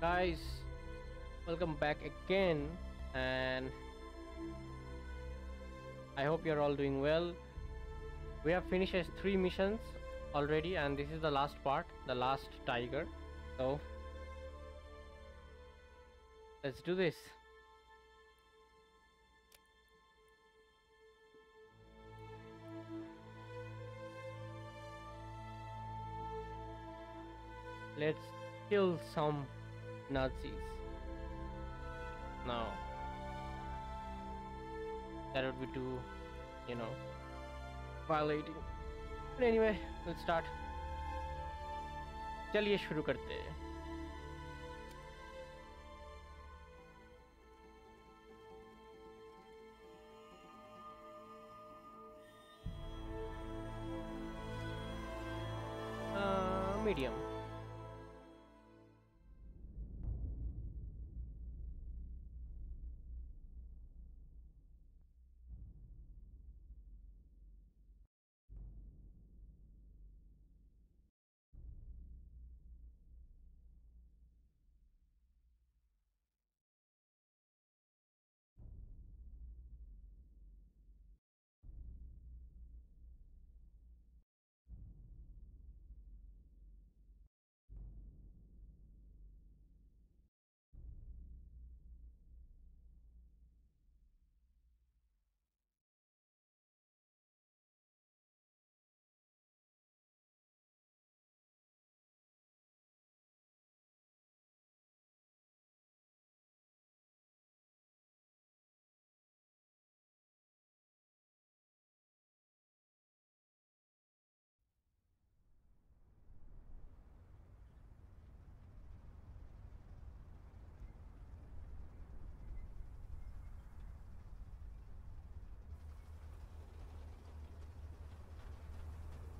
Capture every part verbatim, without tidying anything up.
Guys, welcome back again, and I hope you're all doing well. We have finished three missions already, and this is the last part, the last tiger. So let's do this. Let's kill some Nazis. Now, that would be too, you know, violating. But anyway, let's start. चलिए शुरू करते हैं. Uh, medium.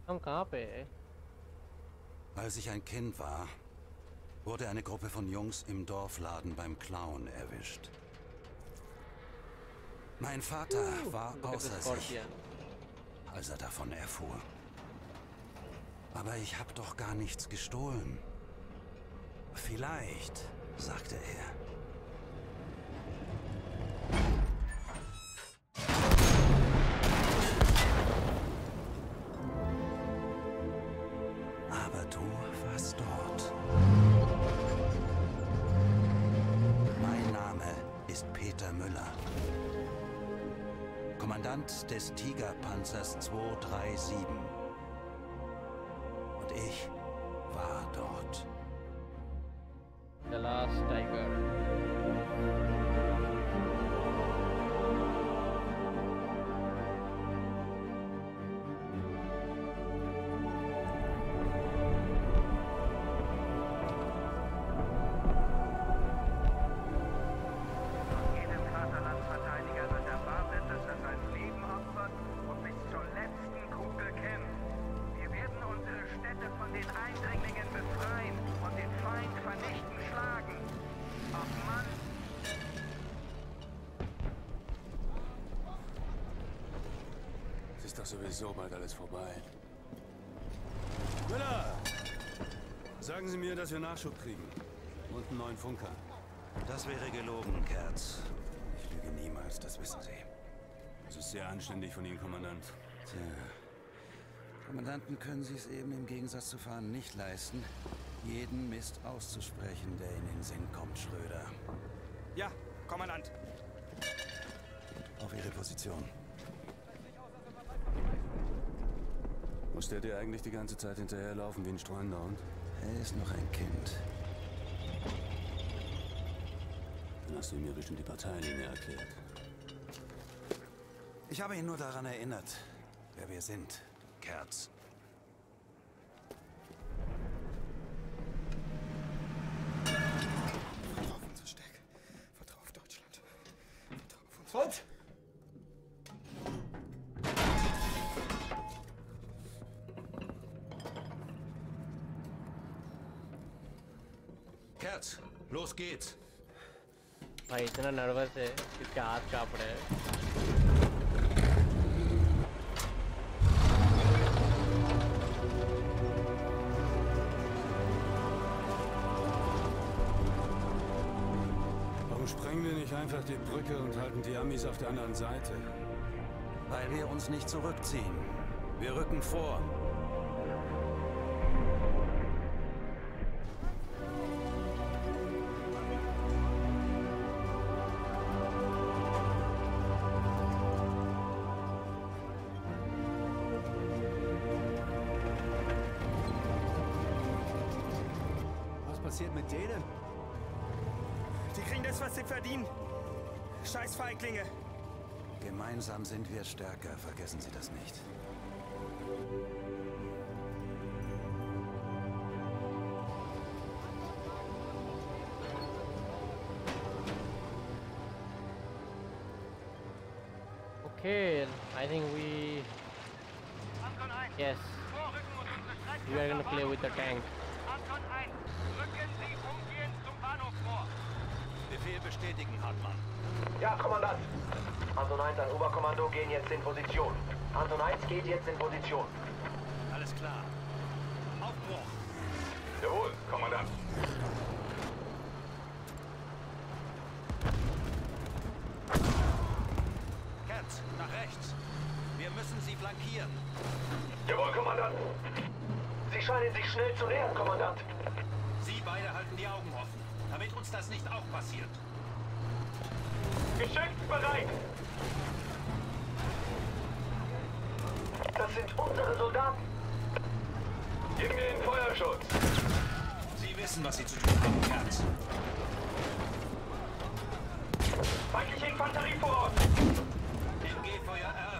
Am Kappe. Als ich ein Kind war, wurde eine Gruppe von Jungs im Dorfladen beim Klauen erwischt. Mein Vater uh, war außer sich, als er davon erfuhr. Aber ich habe doch gar nichts gestohlen. Vielleicht, sagte er. Des Tigerpanzers zwei drei sieben. Und ich war dort. The Last Tiger. Sowieso bald alles vorbei. Müller! Sagen Sie mir, dass wir Nachschub kriegen. Und einen neuen Funker. Das wäre gelogen, Kertz. Ich lüge niemals, das wissen Sie. Das ist sehr anständig von Ihnen, Kommandant. Tja. Kommandanten können Sie es eben im Gegensatz zu Fahren nicht leisten, jeden Mist auszusprechen, der in den Sinn kommt, Schröder. Ja, Kommandant. Auf Ihre Position. Muss der dir eigentlich die ganze Zeit hinterherlaufen wie ein streunender Hund? Er ist noch ein Kind. Dann hast du mir bestimmt die Parteilinie erklärt. Ich habe ihn nur daran erinnert, wer wir sind, Kertz. Vertrau auf unser Steck. Vertrau auf Deutschland. Vertrau auf uns. Halt! Los geht's. Hey, ich bin nervös, ich bin hart kaputt. sprengen wir nicht einfach die Brücke und halten die Amis auf der anderen Seite? Weil wir uns nicht zurückziehen. Wir rücken vor. Was passiert mit denen? Die kriegen das, was sie verdienen. Scheiß Feiglinge. Gemeinsam sind wir stärker, vergessen Sie das nicht. Okay, I think we... Yes. We are gonna play with the tank. Anton Heinz, rücken Sie umgehend zum Bahnhof vor. Befehl bestätigen, Hartmann. Ja, Kommandant. Anton Heinz an Oberkommando gehen jetzt in Position. Anton Heinz geht jetzt in Position. Alles klar. Aufbruch. Jawohl, Kommandant. Kertz, nach rechts. Wir müssen Sie flankieren. Jawohl, Kommandant. Sie scheinen sich schnell zu nähern, Kommandant. Sie beide halten die Augen offen, damit uns das nicht auch passiert. Geschützbereit! Das sind unsere Soldaten. Gib mir den Feuerschutz. Sie wissen, was Sie zu tun haben, Kertz. Feindliche Infanterie vor Ort. M G-Feuer eröffnen.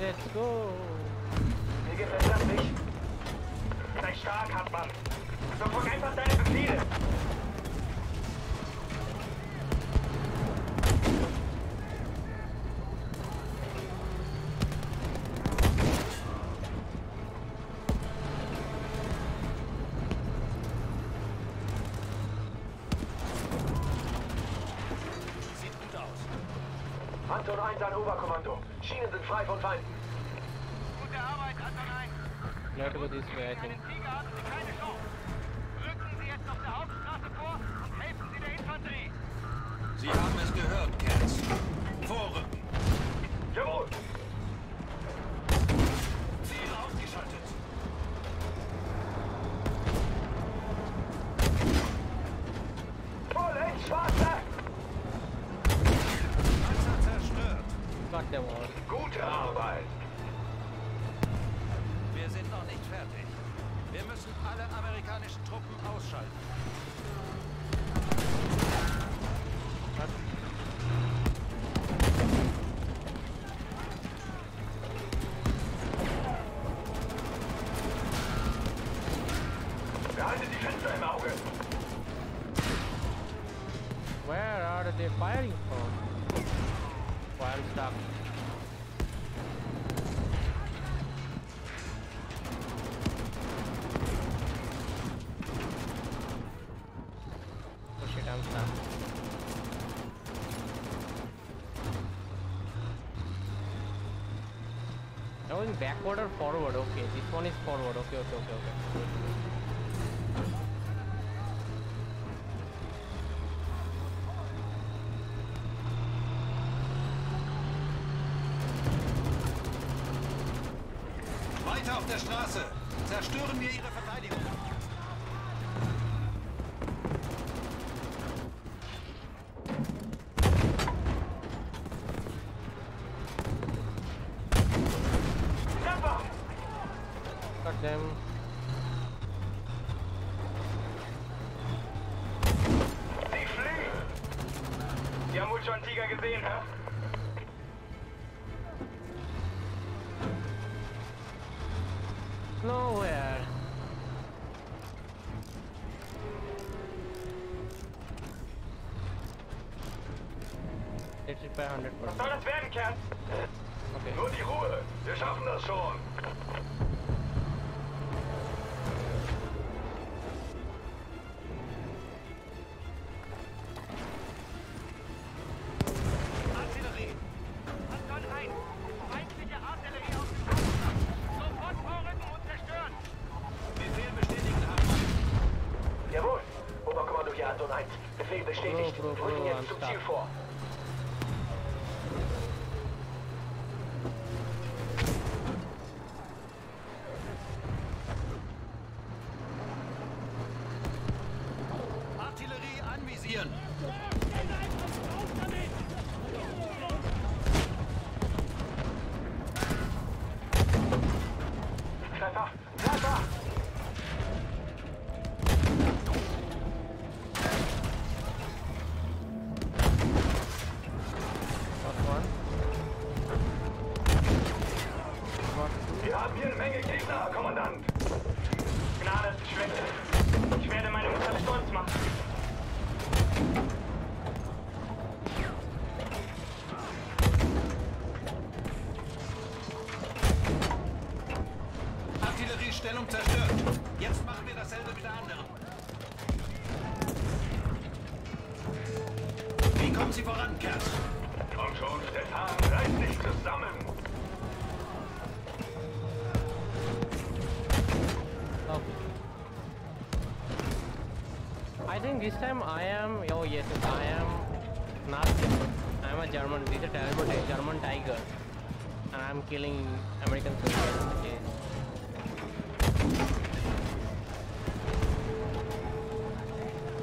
Let's go! Mir gefällt das nicht. Sei stark, Hartmann. Verfolg einfach deine Befehle. Sieht gut aus. Anton Heinz an Oberkommando. Schienen sind frei von Feinden. Gute Arbeit, Anton Heinz. Leute, wo ist der Tiger? Haben Sie keine Chance. Rücken Sie jetzt auf der Hauptstraße vor und helfen Sie der Infanterie. Sie haben es gehört, Kertz. Vorrücken. Jawohl. Ziel ausgeschaltet. Voll in Schwarze. Panzer zerstört. Fuck der Wall. Gute Arbeit! Wir sind noch nicht fertig. Wir müssen alle amerikanischen Truppen ausschalten. Was? Behalte die Fenster im Auge! Where are they firing from? Well, I'm stuck. Going backward or forward? Okay, this one is forward. Okay, okay, okay, okay. Weiter auf der Straße! Zerstören wir Ihre Verteidigung! Them. Sie fliegen! Sie haben wohl schon einen Tiger gesehen, hä? Nowhere! Jetzt ist bei hundert Prozent. Was soll das werden, Kerl? Okay. Nur die Ruhe! Wir schaffen das schon! Anton Heinz, bestätigt. Rücken jetzt zum Ziel vor. Artillerie anvisieren. Bleib wach! Bleib wach! Wir haben hier eine Menge Gegner, Kommandant! Gnade ist Schwäche. Ich werde meine Mutter stolz machen. Artilleriestellung zerstört. Jetzt machen wir dasselbe mit der anderen. Wie kommen Sie voran, Kertz? Komm schon, Stefan, reiß dich zusammen! I think this time I am, oh yes, I am not German. I am a German, this is a terrible German tiger. And I am killing American soldiers. Yes.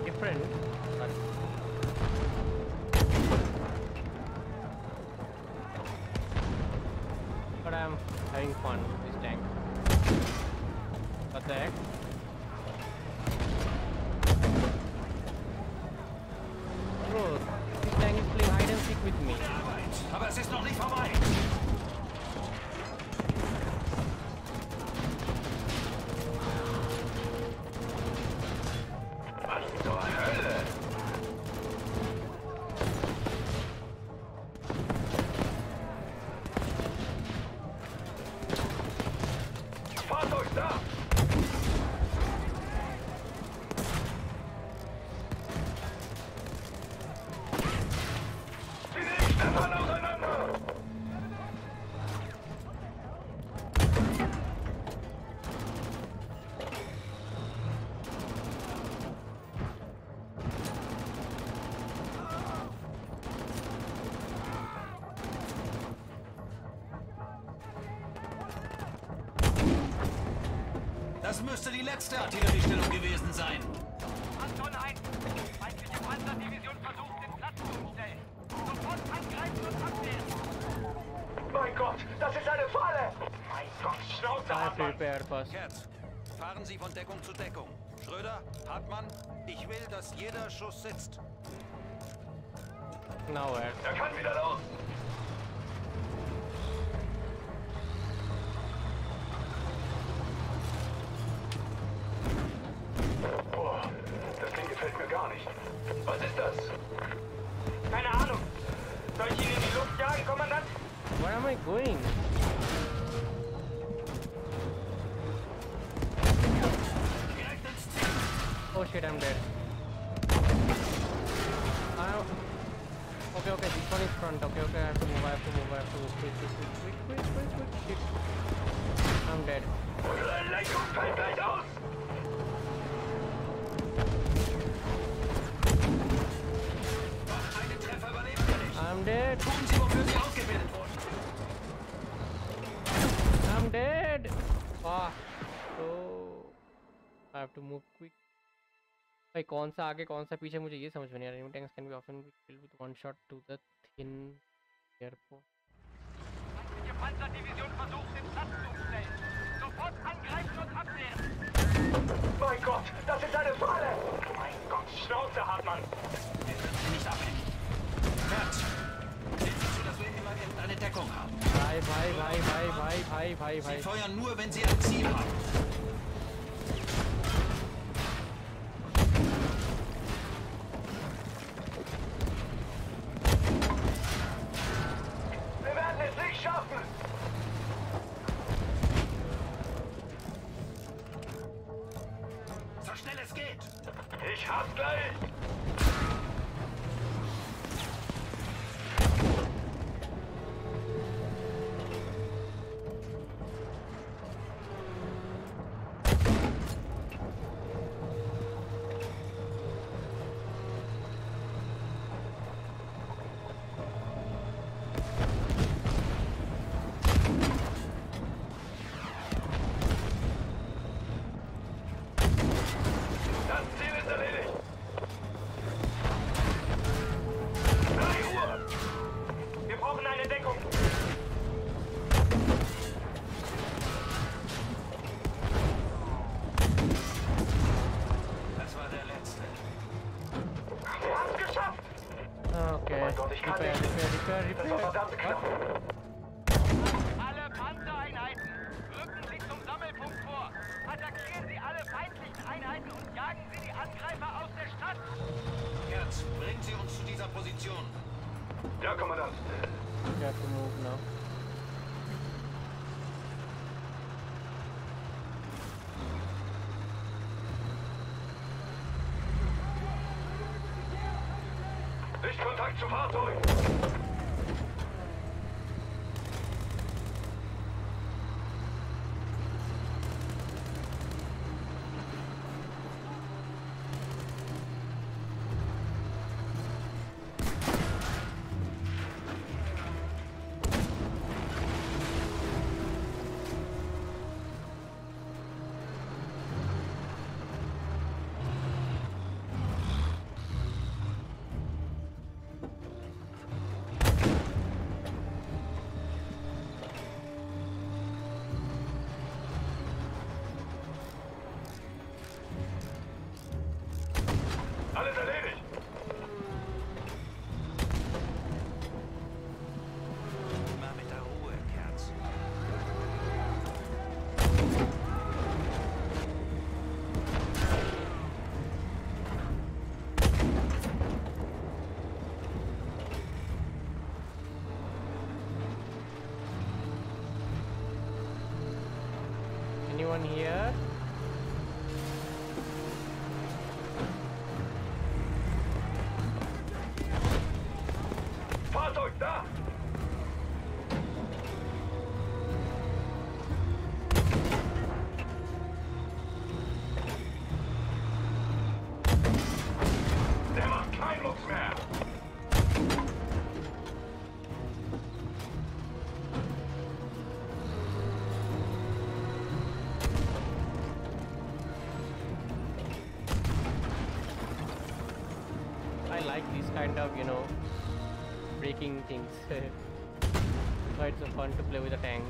Different. But I am having fun with this tank. What the heck? Aber es ist noch nicht vorbei! Was zur Hölle? Fahrzeug da! Das müsste die letzte Artilleriestellung gewesen sein. Anton Heinz, feindliche Panzerdivision versucht, den Platz zu umstellen. Sofort angreifen und abwehren. Mein Gott, das ist eine Falle! Mein Gott, Schnauze, Hartmann! Kertz, fahren Sie von Deckung zu Deckung. Schröder, Hartmann, ich will, dass jeder Schuss sitzt. Genau, Herr. Er kann wieder los! Was ist das? Keine Ahnung. Soll ich ihn in die Luft jagen, Kommandant? Where am I going? Oh shit, I'm dead. I'm... Okay, okay, this one is front. Okay, okay, I have to move, I have to move, I have to move. Quick, quick, quick, quick, quick, shit. I'm dead. Unsere Leitung fällt gleich aus! I'm dead. Tun Sie, wofür Sie ausgebildet wurden. I'm dead. Ah, so I have to move quick. भाई कौन सा आगे कौन सा पीछे मुझे ये समझ में नहीं आ रहा. Enemy tanks can be often killed with one shot to the thin airport. Die Panzerdivision versucht den Platz zu umstellen. Sofort angreifen und abwehren. Mein Gott, das ist eine Falle. Mein Gott, Schnauze, Hartmann. Wir können Sie nicht abhängen. Herz, sehen Sie zu, dass wir immer irgendeine Deckung haben. Bye, bye, bye, bye, bye, bye, bye, bye. Sie feuern nur, wenn Sie ein Ziel haben. Wir werden es nicht schaffen. So schnell es geht. Ich hab's gleich. Okay. Oh mein Gott, ich kann nicht. Das war verdammt knapp. Alle Panzereinheiten, rücken Sie zum Sammelpunkt vor. Attackieren Sie alle feindlichen Einheiten und jagen Sie die Angreifer aus der Stadt. Kertz, bringen Sie uns zu dieser Position. Ja, Kommandant. Ja, genau. Lichtkontakt zum Fahrzeug! Here. Fahrzeug da! Der macht keinen Mucks mehr! Kind of, you know, breaking things. So it's so fun to play with a tank.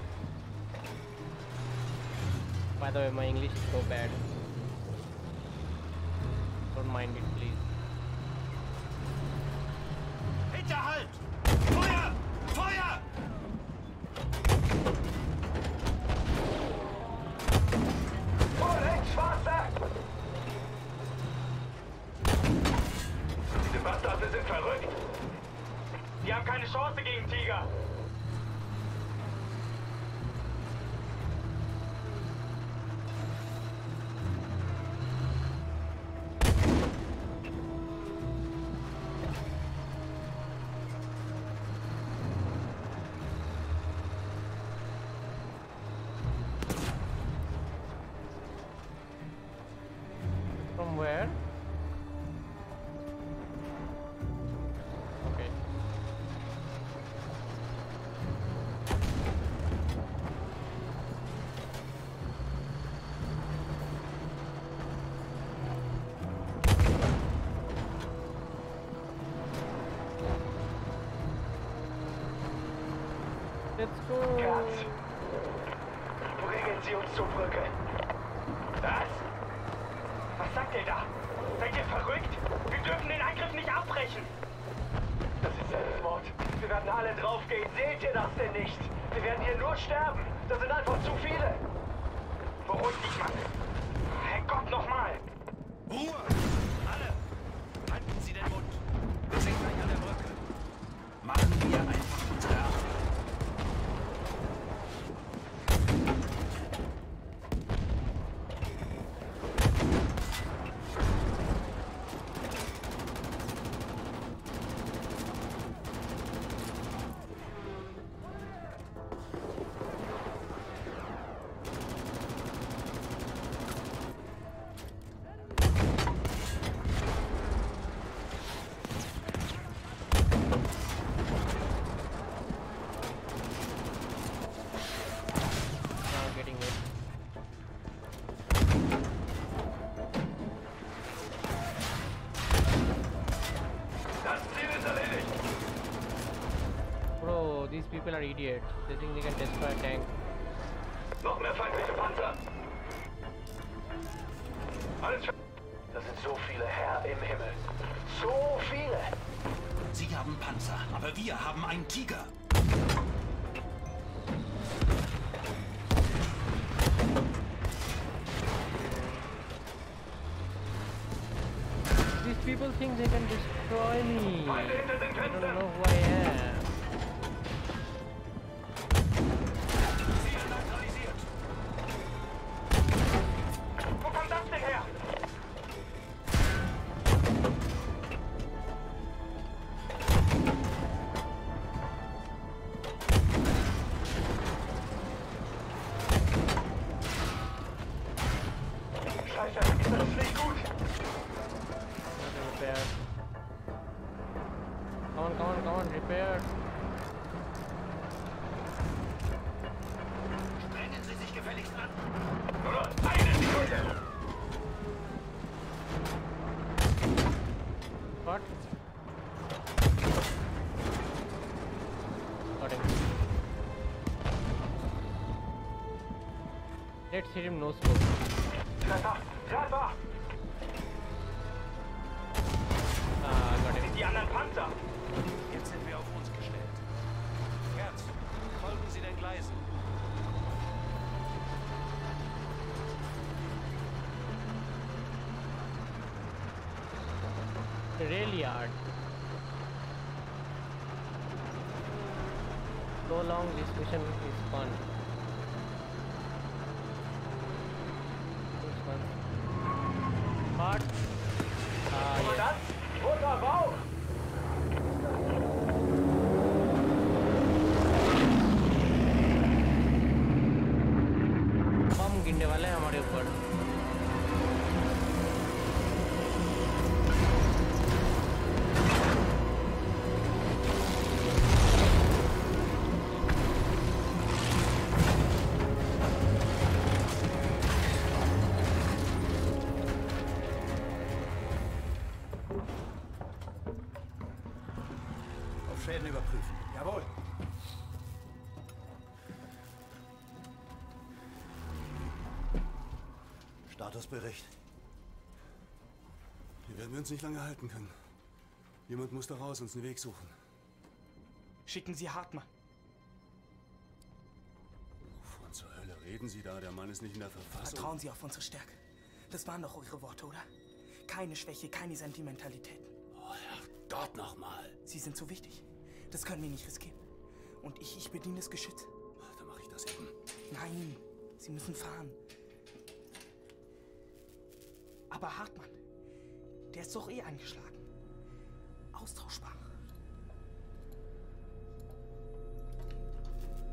By the way, my English is so bad. Don't mind it, please. Hinterhalt! Feuer! Feuer! Vorrechts, Schwarzer! Bastarde sind verrückt! Die haben keine Chance gegen Tiger! From where? Katz, bringen Sie uns zur Brücke. Was? Was sagt ihr da? Seid ihr verrückt? Wir dürfen den Angriff nicht abbrechen. Das ist Selbstmord. Wir werden alle draufgehen. Seht ihr das denn nicht? Wir werden hier nur sterben. Das sind einfach zu viele. Beruhigt dich, Mann. Herrgott, nochmal. Ruhe! Alle! Halten Sie den Mund. Wir sind gleich an der Brücke. Machen wir einfach unsere Arbeit. People are idiots. They think they can destroy a tank. Noch mehr feindliche Panzer! Alles. Das sind so viele, Herr im Himmel. So viele! Sie haben Panzer, aber wir haben einen Tiger. These people think they can destroy me. I don't know who I am. Let's hit him no smoke. Ah, got him. Die anderen Panzer. Jetzt sind wir auf uns gestellt. Kertz, folgen Sie den Gleisen. Rail yard. So long this mission is fun. Hart. Ah, Kommandant, ja. Roter Bauch! Komm, ginne wale hamare upar. Schäden überprüfen. Jawohl. Statusbericht. Hier werden wir uns nicht lange halten können. Jemand muss da raus, uns einen Weg suchen. Schicken Sie Hartmann. Wovon zur Hölle reden Sie da? Der Mann ist nicht in der Verfassung. Vertrauen Sie auf unsere Stärke. Das waren doch Ihre Worte, oder? Keine Schwäche, keine Sentimentalitäten. Oh, Herrgott nochmal. Sie sind so wichtig. Das können wir nicht riskieren. Und ich, ich bediene das Geschütz. Dann mache ich das eben. Nein, Sie müssen fahren. Aber Hartmann, der ist doch eh angeschlagen. Austauschbar.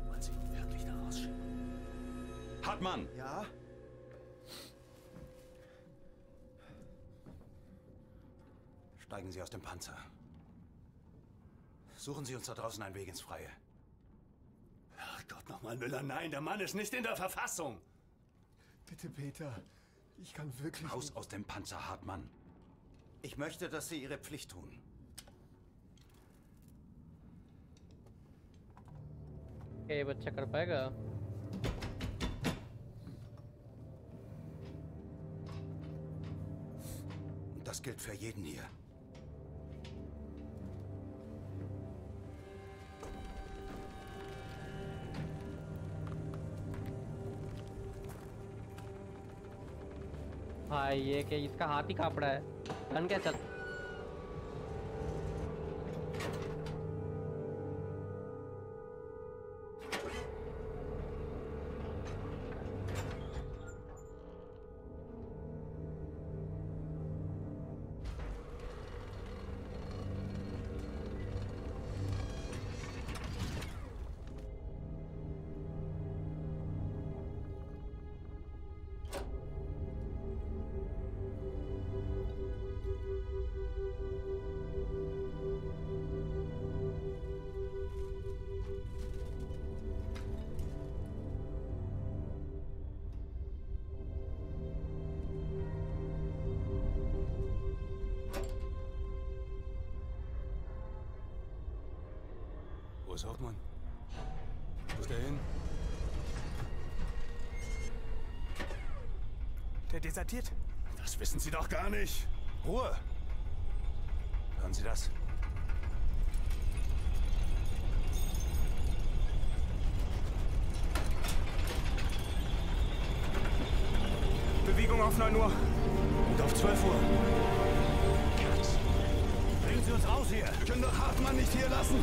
Wollen Sie ihn wirklich da rausschicken? Hartmann! Ja? Steigen Sie aus dem Panzer. Suchen Sie uns da draußen einen Weg ins Freie. Ach Gott, nochmal, Müller, nein, der Mann ist nicht in der Verfassung. Bitte, Peter, ich kann wirklich... Raus aus dem Panzer, Hartmann. Ich möchte, dass Sie Ihre Pflicht tun. Okay, aber Checkerberger. Das gilt für jeden hier. भाई ये क्या इसका हाथ ही कापड़ा है धन क्या चल Wo ist Hauptmann? Wo ist der hin? Der desertiert. Das wissen Sie doch gar nicht. Ruhe. Hören Sie das? auf neun Uhr und auf zwölf Uhr. Kertz, bringen Sie uns raus hier. Wir können doch Hartmann nicht hier lassen.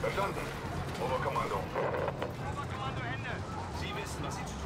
Verstanden. Oberkommando. Oberkommando, Hände. Sie wissen, was Sie zu tun haben.